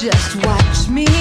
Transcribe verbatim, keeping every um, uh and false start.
Just watch me.